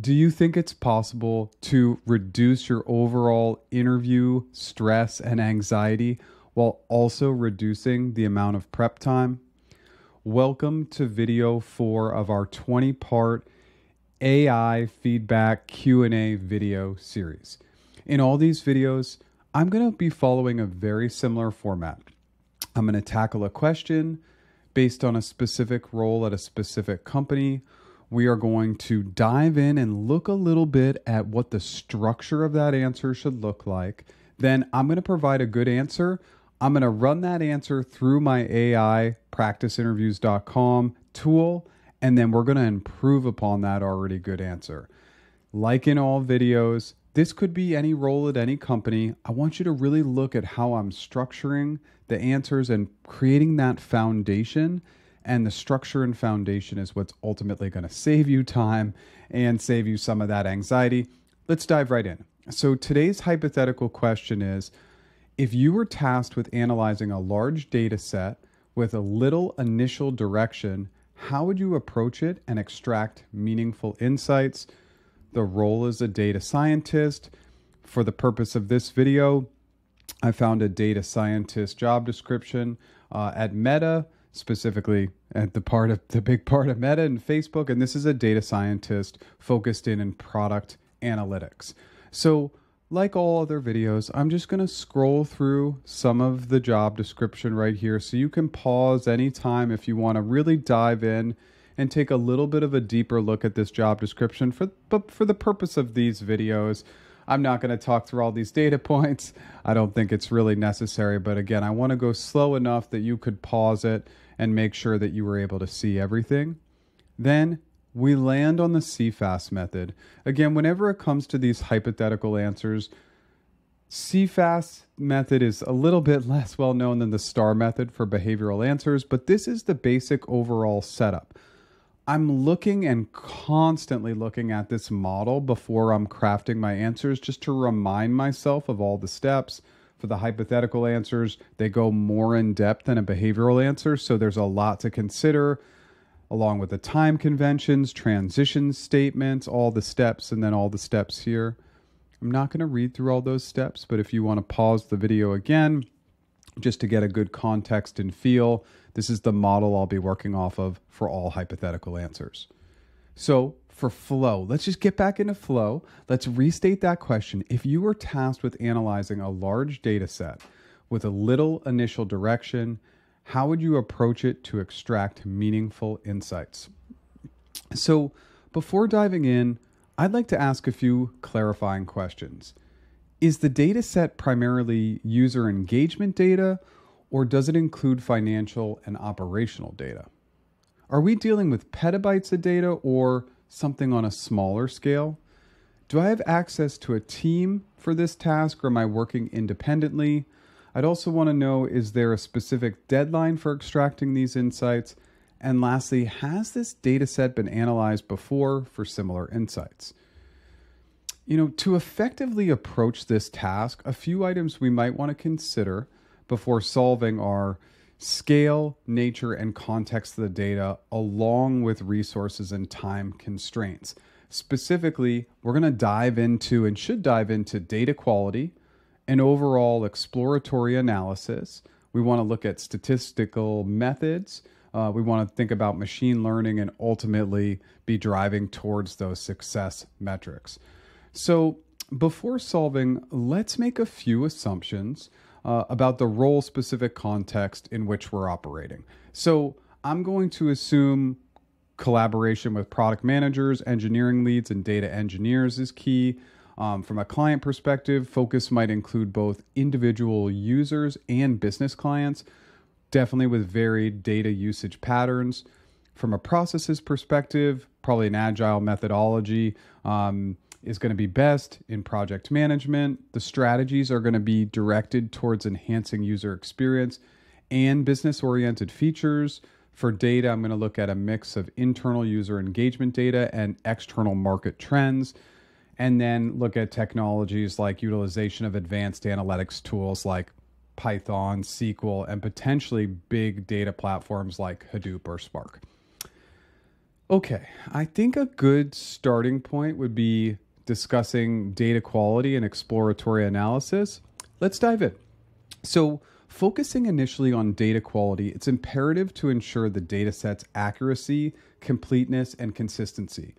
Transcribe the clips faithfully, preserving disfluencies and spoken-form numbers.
Do you think it's possible to reduce your overall interview stress and anxiety while also reducing the amount of prep time? Welcome to video four of our twenty part A I feedback Q and A video series. In all these videos, I'm going to be following a very similar format. I'm going to tackle a question based on a specific role at a specific company. We are going to dive in and look a little bit at what the structure of that answer should look like. Then I'm going to provide a good answer. I'm going to run that answer through my A I practice interviews dot com tool, and then we're going to improve upon that already good answer. Like in all videos, this could be any role at any company. I want you to really look at how I'm structuring the answers and creating that foundation. And the structure and foundation is what's ultimately going to save you time and save you some of that anxiety. Let's dive right in. So today's hypothetical question is, if you were tasked with analyzing a large data set with a little initial direction, how would you approach it and extract meaningful insights? The role is a data scientist. For the purpose of this video, I found a data scientist job description uh, at Meta, specifically at the part of the big part of Meta and Facebook, and this is a data scientist focused in in product analytics. So like all other videos, I'm just going to scroll through some of the job description right here so you can pause anytime if you want to really dive in and take a little bit of a deeper look at this job description. For, but for the purpose of these videos, I'm not going to talk through all these data points. I don't think it's really necessary, but again, I want to go slow enough that you could pause it and make sure that you were able to see everything. Then we land on the C FAS method. Again, whenever it comes to these hypothetical answers, C FAS method is a little bit less well known than the STAR method for behavioral answers, but this is the basic overall setup. I'm looking and constantly looking at this model before I'm crafting my answers just to remind myself of all the steps. For the hypothetical answers, they go more in depth than a behavioral answer, so there's a lot to consider along with the time conventions, transition statements, all the steps, and then all the steps here. I'm not going to read through all those steps, but if you want to pause the video again just to get a good context and feel, this is the model I'll be working off of for all hypothetical answers. So for flow, let's just get back into flow. Let's restate that question. If you were tasked with analyzing a large data set with a little initial direction, how would you approach it to extract meaningful insights? So before diving in, I'd like to ask a few clarifying questions. Is the data set primarily user engagement data, or does it include financial and operational data? Are we dealing with petabytes of data or something on a smaller scale? Do I have access to a team for this task, or am I working independently? I'd also want to know, is there a specific deadline for extracting these insights? And lastly, has this data set been analyzed before for similar insights? You know, to effectively approach this task, a few items we might want to consider before solving are scale, nature, and context of the data, along with resources and time constraints. Specifically, we're going to dive into and should dive into data quality and overall exploratory analysis. We want to look at statistical methods. Uh, we want to think about machine learning and ultimately be driving towards those success metrics. So before solving, let's make a few assumptions uh, about the role-specific context in which we're operating. So I'm going to assume collaboration with product managers, engineering leads, and data engineers is key. Um, from a client perspective, focus might include both individual users and business clients, definitely with varied data usage patterns. From a processes perspective, probably an agile methodology, um, is going to be best in project management. The strategies are going to be directed towards enhancing user experience and business-oriented features. For data, I'm going to look at a mix of internal user engagement data and external market trends, and then look at technologies like utilization of advanced analytics tools like Python, S Q L, and potentially big data platforms like Hadoop or Spark. Okay, I think a good starting point would be discussing data quality and exploratory analysis. Let's dive in. So focusing initially on data quality, it's imperative to ensure the data set's accuracy, completeness, and consistency.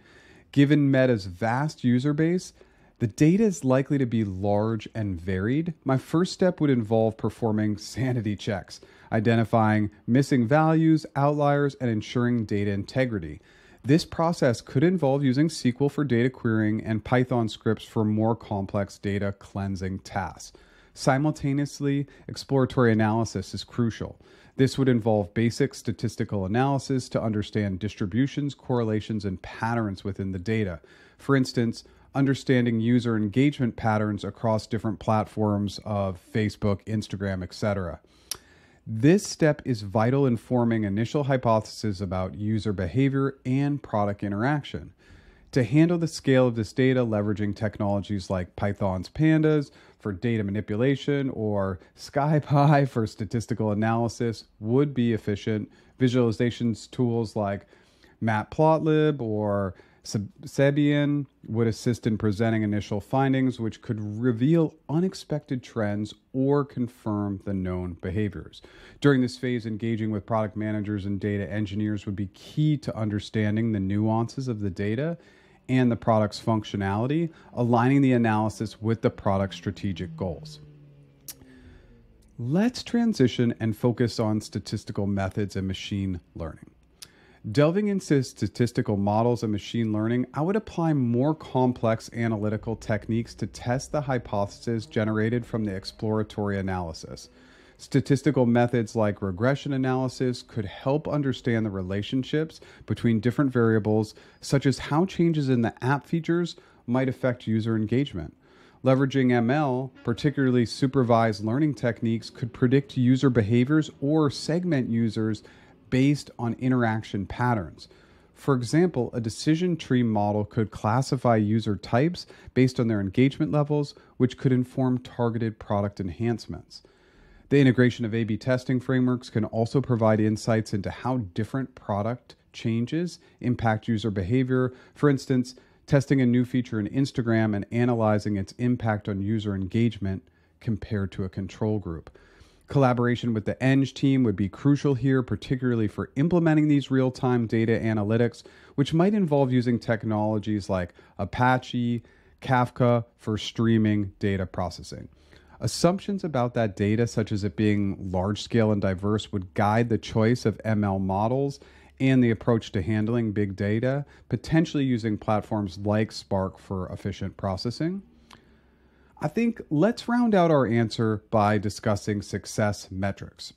Given Meta's vast user base, the data is likely to be large and varied. My first step would involve performing sanity checks, identifying missing values, outliers, and ensuring data integrity. This process could involve using S Q L for data querying and Python scripts for more complex data cleansing tasks. Simultaneously, exploratory analysis is crucial. This would involve basic statistical analysis to understand distributions, correlations, and patterns within the data. For instance, understanding user engagement patterns across different platforms of Facebook, Instagram, et cetera. This step is vital in forming initial hypotheses about user behavior and product interaction. To handle the scale of this data, leveraging technologies like Python's Pandas for data manipulation or SciPy for statistical analysis would be efficient. Visualizations tools like Matplotlib or Sebian would assist in presenting initial findings, which could reveal unexpected trends or confirm the known behaviors. During this phase, engaging with product managers and data engineers would be key to understanding the nuances of the data and the product's functionality, aligning the analysis with the product's strategic goals. Let's transition and focus on statistical methods and machine learning. Delving into statistical models and machine learning, I would apply more complex analytical techniques to test the hypotheses generated from the exploratory analysis. Statistical methods like regression analysis could help understand the relationships between different variables, such as how changes in the app features might affect user engagement. Leveraging M L, particularly supervised learning techniques, could predict user behaviors or segment users based on interaction patterns. For example, a decision tree model could classify user types based on their engagement levels, which could inform targeted product enhancements. The integration of A B testing frameworks can also provide insights into how different product changes impact user behavior. For instance, testing a new feature in Instagram and analyzing its impact on user engagement compared to a control group. Collaboration with the Eng team would be crucial here, particularly for implementing these real-time data analytics, which might involve using technologies like Apache Kafka for streaming data processing. Assumptions about that data, such as it being large-scale and diverse, would guide the choice of M L models and the approach to handling big data, potentially using platforms like Spark for efficient processing. I think let's round out our answer by discussing success metrics.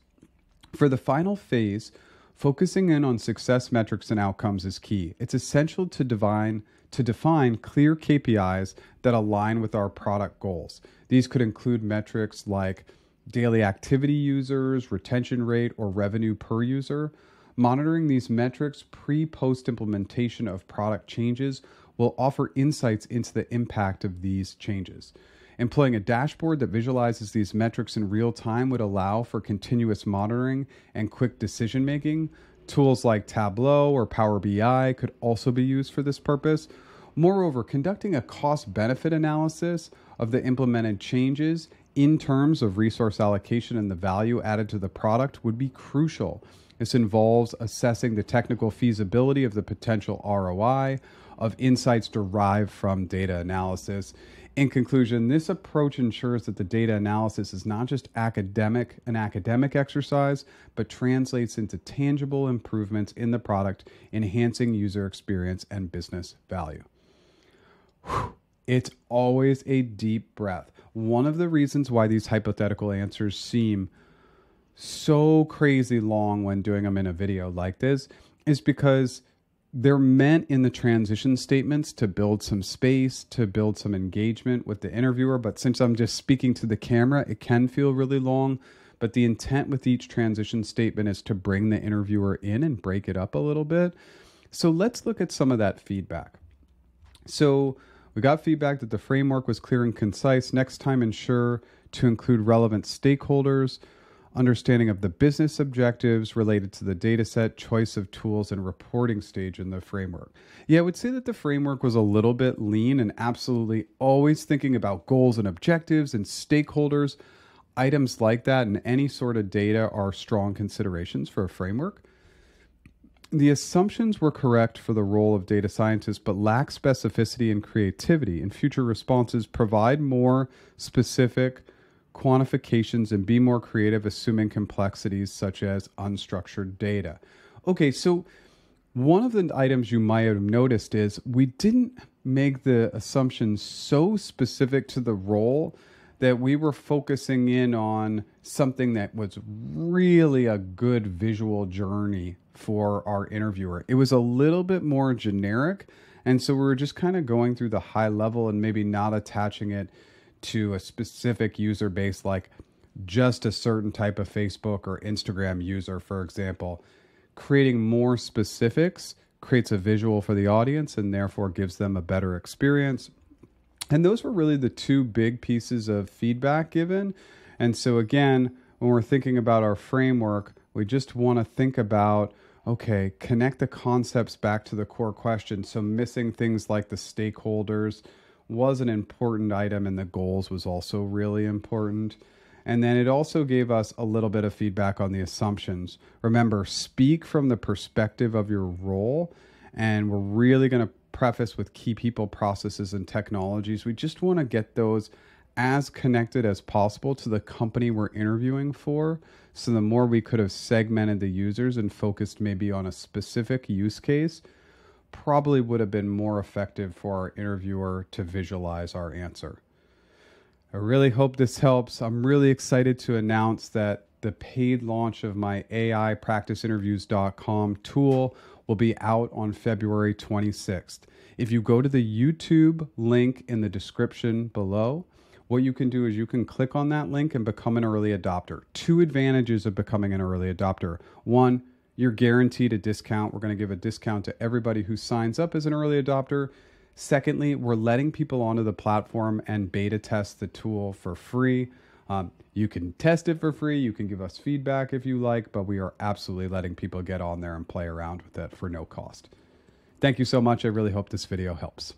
For the final phase, focusing in on success metrics and outcomes is key. It's essential to define, to define clear K P Is that align with our product goals. These could include metrics like daily activity users, retention rate, or revenue per user. Monitoring these metrics pre-post implementation of product changes will offer insights into the impact of these changes. Employing a dashboard that visualizes these metrics in real time would allow for continuous monitoring and quick decision-making. Tools like Tableau or Power B I could also be used for this purpose. Moreover, conducting a cost-benefit analysis of the implemented changes in terms of resource allocation and the value added to the product would be crucial. This involves assessing the technical feasibility of the potential R O I of insights derived from data analysis. In conclusion, this approach ensures that the data analysis is not just academic, an academic exercise, but translates into tangible improvements in the product, enhancing user experience and business value. Whew. It's always a deep breath. One of the reasons why these hypothetical answers seem so crazy long when doing them in a video like this is because they're meant in the transition statements to build some space, to build some engagement with the interviewer. But since I'm just speaking to the camera, it can feel really long. But the intent with each transition statement is to bring the interviewer in and break it up a little bit. So let's look at some of that feedback. So we got feedback that the framework was clear and concise. Next time, ensure to include relevant stakeholders. understanding of the business objectives related to the data set, choice of tools, and reporting stage in the framework. Yeah, I would say that the framework was a little bit lean and absolutely always thinking about goals and objectives and stakeholders. Items like that and any sort of data are strong considerations for a framework. The assumptions were correct for the role of data scientist, but lack specificity and creativity, and future responses provide more specific quantifications and be more creative, assuming complexities such as unstructured data. Okay, so one of the items you might have noticed is we didn't make the assumptions so specific to the role that we were focusing in on something that was really a good visual journey for our interviewer. It was a little bit more generic, and so we were just kind of going through the high level and maybe not attaching it to a specific user base, like just a certain type of Facebook or Instagram user, for example. Creating more specifics creates a visual for the audience and therefore gives them a better experience. And those were really the two big pieces of feedback given. And so again, when we're thinking about our framework, we just want to think about, okay, connect the concepts back to the core question. So missing things like the stakeholders was an important item, and the goals was also really important. And then it also gave us a little bit of feedback on the assumptions. Remember, speak from the perspective of your role, and we're really going to preface with key people, processes, and technologies. We just want to get those as connected as possible to the company we're interviewing for. So the more we could have segmented the users and focused maybe on a specific use case, probably would have been more effective for our interviewer to visualize our answer. I really hope this helps. I'm really excited to announce that the paid launch of my A I practice interviews dot com tool will be out on February twenty-sixth. If you go to the YouTube link in the description below, what you can do is you can click on that link and become an early adopter. Two advantages of becoming an early adopter. One, you're guaranteed a discount. We're going to give a discount to everybody who signs up as an early adopter. Secondly, we're letting people onto the platform and beta test the tool for free. Um, you can test it for free. You can give us feedback if you like, but we are absolutely letting people get on there and play around with it for no cost. Thank you so much. I really hope this video helps.